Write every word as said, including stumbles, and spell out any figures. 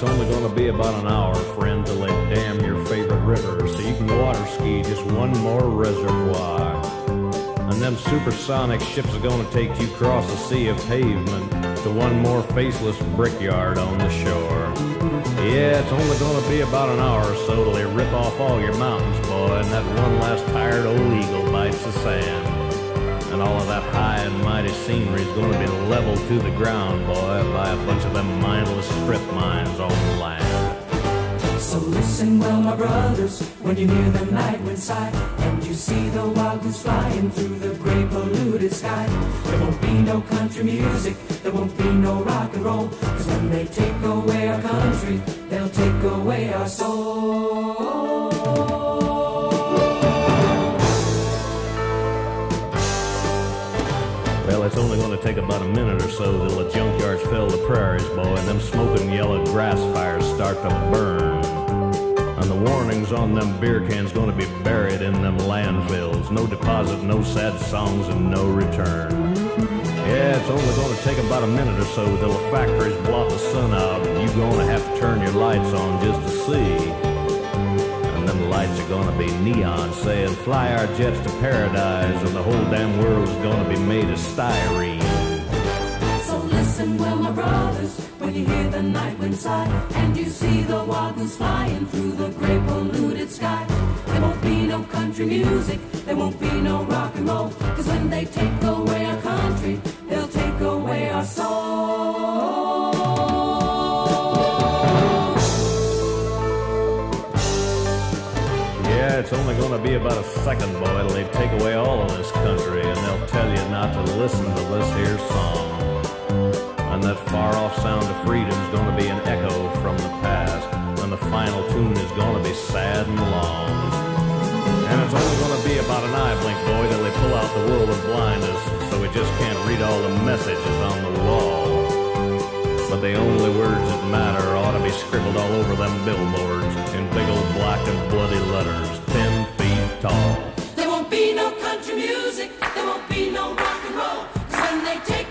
It's only going to be about an hour, friend, till they dam your favorite river, so you can water ski just one more reservoir. And them supersonic ships are going to take you across a sea of pavement to one more faceless brickyard on the shore. Yeah, it's only going to be about an hour or so till they rip off all your mountains, boy, and that one last tired old eagle bites the sand. And all of that high and mighty scenery is going to be leveled to the ground, boy, by a bunch of them mindless strip mines on the land. So listen well, my brothers, when you hear the night wind sigh, and you see the wild goose flying through the gray polluted sky. There won't be no country music, there won't be no rock and roll, because when they take away our country, they'll take away our soul. Well, it's only going to take about a minute or so till the junkyards fill the prairies, boy, and them smoking yellow grass fires start to burn. And the warnings on them beer cans going to be buried in them landfills. No deposit, no sad songs, and no return. Yeah, it's only going to take about a minute or so till the factories blot the sun out, and you're going to have to turn your lights on just to see. Them lights are gonna be neon, saying fly our jets to paradise, and the whole damn world's gonna be made of styrene. So listen well, my brothers, when you hear the night wind sigh, and you see the wild goose flying through the gray polluted sky. There won't be no country music, there won't be no rock and roll, cause when they take away our country, they'll take away our soul. It's only going to be about a second, boy, till they take away all of this country, and they'll tell you not to listen to this here song. And that far-off sound of freedom's going to be an echo from the past, and the final tune is going to be sad and long. And it's only going to be about an eye blink, boy, till they pull out the world and blind us, so we just can't read all the messages on the wall. But the only words that matter ought to be scribbled all over them billboards in big old black and bloody letters, ten feet tall. There won't be no country music, there won't be no rock and roll, 'cause when they take